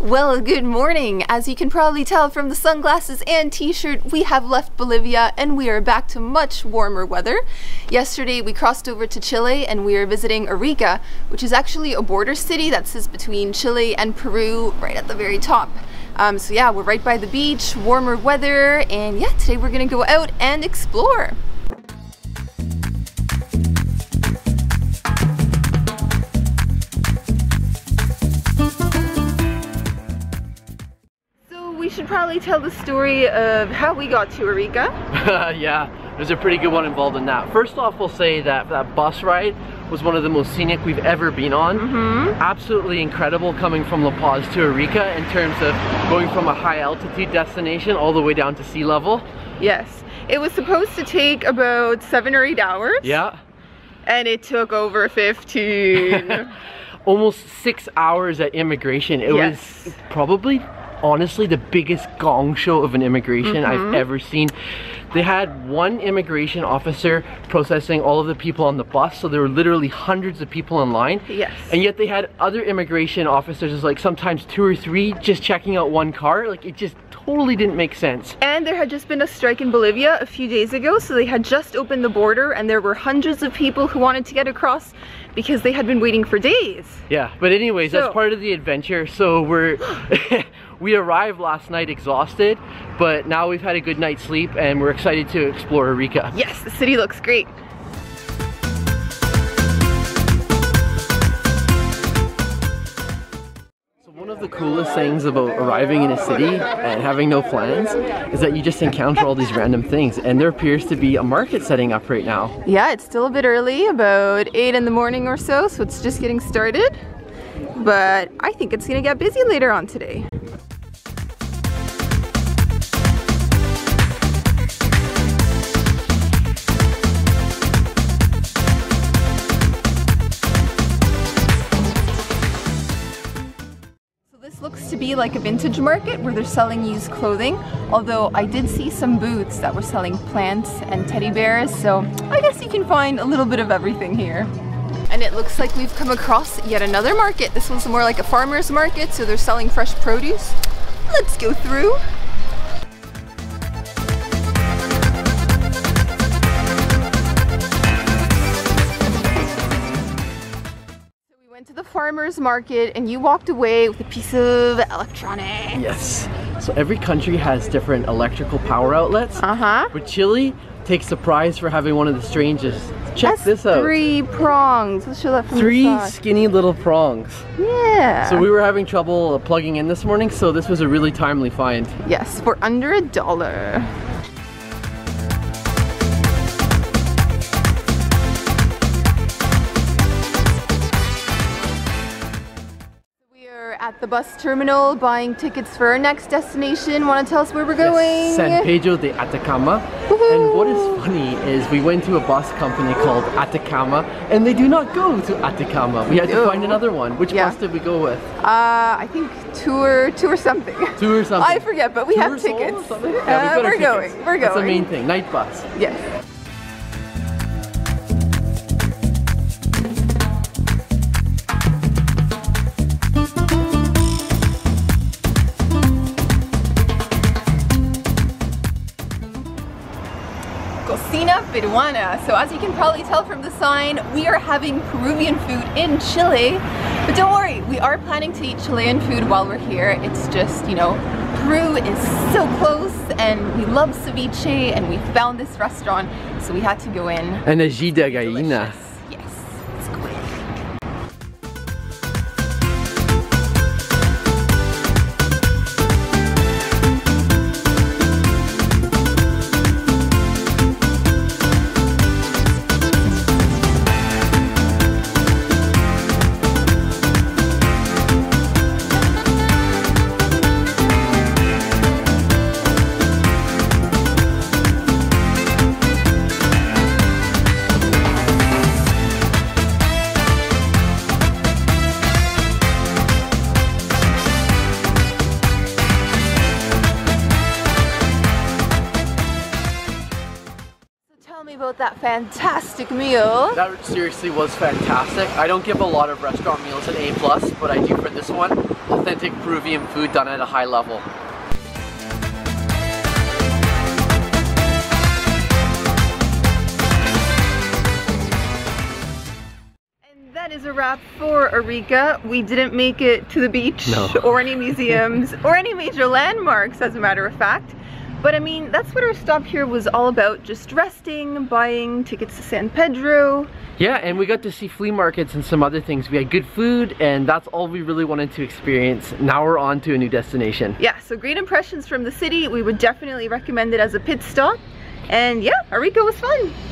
Well, good morning. As you can probably tell from the sunglasses and t-shirt, we have left Bolivia and we are back to much warmer weather. Yesterday we crossed over to Chile and we are visiting Arica, which is actually a border city that sits between Chile and Peru, right at the very top. So yeah, we're right by the beach, warmer weather, and yeah, today we're gonna go out and explore. You should probably tell the story of how we got to Arica. Yeah, there's a pretty good one involved in that. First off, we'll say that that bus ride was one of the most scenic we've ever been on. Absolutely incredible coming from La Paz to Arica in terms of going from a high altitude destination all the way down to sea level. Yes, it was supposed to take about 7 or 8 hours. Yeah. And it took over 15. Almost 6 hours at immigration. It yes. was probably honestly the biggest gong show of an immigration I've ever seen. They had one immigration officer processing all of the people on the bus, so there were literally hundreds of people in line. Yes. And yet they had other immigration officers, like sometimes 2 or 3, just checking out one car. Like, it just totally didn't make sense. And there had just been a strike in Bolivia a few days ago, so they had just opened the border and there were hundreds of people who wanted to get across because they had been waiting for days. Yeah, but anyways, so that's part of the adventure. So we're we arrived last night exhausted, but now we've had a good night's sleep and we're excited to explore Arica. Yes, the city looks great. The coolest things about arriving in a city and having no plans is that you just encounter all these random things, and there appears to be a market setting up right now. Yeah, it's still a bit early, about 8 in the morning or so, so it's just getting started, but I think it's gonna get busy later on today. Looks to be like a vintage market where they're selling used clothing, although I did see some booths that were selling plants and teddy bears, so I guess you can find a little bit of everything here. And it looks like we've come across yet another market. This one's more like a farmer's market, so they're selling fresh produce. Let's go through. Farmers market, and you walked away with a piece of electronics. Yes. So every country has different electrical power outlets. But Chile takes the prize for having one of the strangest. Check That's this out. 3 prongs. Let's show that from the side. 3 skinny little prongs. Yeah. So we were having trouble plugging in this morning, so this was a really timely find. Yes, for under $1. At the bus terminal, buying tickets for our next destination. Want to tell us where we're going? Yes, San Pedro de Atacama. And what is funny is we went to a bus company called Atacama, and they do not go to Atacama. We had to find another one. Which bus did we go with? I think tour something. Tour something. I forget, but we tour have tickets. Yeah, we're going. We're going. That's the main thing. Night bus. Yes. Peruana. So as you can probably tell from the sign, we are having Peruvian food in Chile, but don't worry, we are planning to eat Chilean food while we're here. It's just, you know, Peru is so close, and we love ceviche, and we found this restaurant, so we had to go in. An ají de gallina. Yes, let's go in. That fantastic meal. That seriously was fantastic. I don't give a lot of restaurant meals an A+, but I do for this one. authentic Peruvian food done at a high level. That is a wrap for Arica. We didn't make it to the beach or any museums or any major landmarks, as a matter of fact. But I mean, that's what our stop here was all about, just resting, buying tickets to San Pedro. Yeah, and we got to see flea markets and some other things. We had good food, and that's all we really wanted to experience. Now we're on to a new destination. Yeah, so great impressions from the city. We would definitely recommend it as a pit stop. And yeah, Arica was fun.